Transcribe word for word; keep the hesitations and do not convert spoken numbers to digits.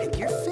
Pick your face.